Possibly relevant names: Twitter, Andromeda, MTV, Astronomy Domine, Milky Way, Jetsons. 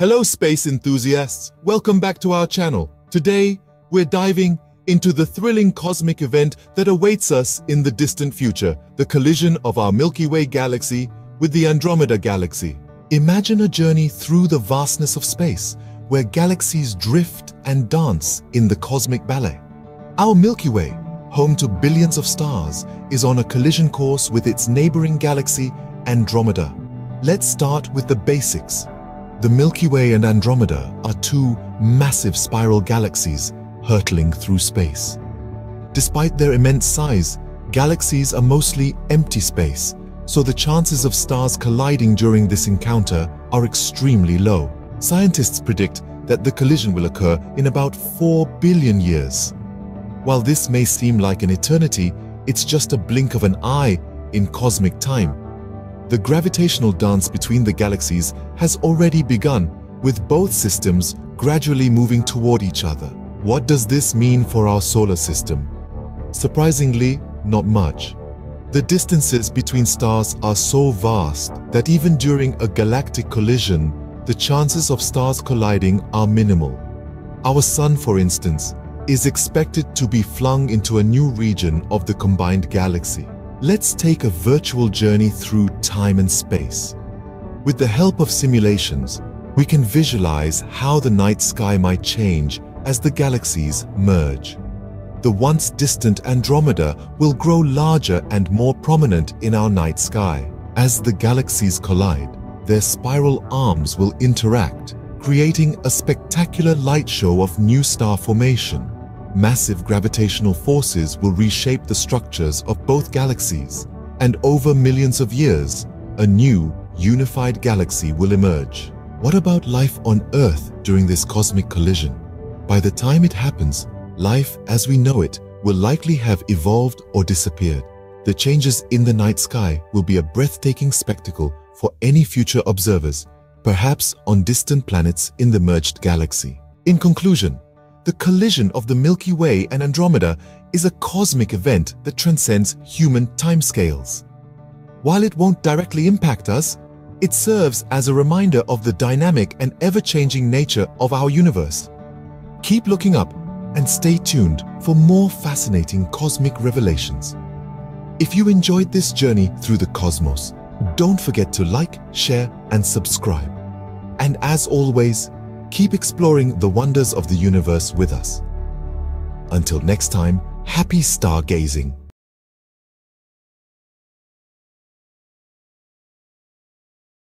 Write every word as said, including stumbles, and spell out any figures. Hello space enthusiasts, welcome back to our channel. Today, we're diving into the thrilling cosmic event that awaits us in the distant future, the collision of our Milky Way galaxy with the Andromeda galaxy. Imagine a journey through the vastness of space, where galaxies drift and dance in the cosmic ballet. Our Milky Way, home to billions of stars, is on a collision course with its neighboring galaxy, Andromeda. Let's start with the basics. The Milky Way and Andromeda are two massive spiral galaxies hurtling through space. Despite their immense size, galaxies are mostly empty space, so the chances of stars colliding during this encounter are extremely low. Scientists predict that the collision will occur in about four billion years. While this may seem like an eternity, it's just a blink of an eye in cosmic time. The gravitational dance between the galaxies has already begun, with both systems gradually moving toward each other. What does this mean for our solar system? Surprisingly, not much. The distances between stars are so vast that even during a galactic collision, the chances of stars colliding are minimal. Our Sun, for instance, is expected to be flung into a new region of the combined galaxy. Let's take a virtual journey through time and space. With the help of simulations, we can visualize how the night sky might change as the galaxies merge. The once distant Andromeda will grow larger and more prominent in our night sky. As the galaxies collide, their spiral arms will interact, creating a spectacular light show of new star formation. Massive gravitational forces will reshape the structures of both galaxies, and over millions of years, a new, unified galaxy will emerge. What about life on Earth during this cosmic collision? By the time it happens, life as we know it will likely have evolved or disappeared. The changes in the night sky will be a breathtaking spectacle for any future observers, perhaps on distant planets in the merged galaxy. In conclusion, the collision of the Milky Way and Andromeda is a cosmic event that transcends human timescales. While it won't directly impact us, it serves as a reminder of the dynamic and ever-changing nature of our universe. Keep looking up and stay tuned for more fascinating cosmic revelations. If you enjoyed this journey through the cosmos, don't forget to like, share, and subscribe. And as always, keep exploring the wonders of the universe with us. Until next time, happy stargazing!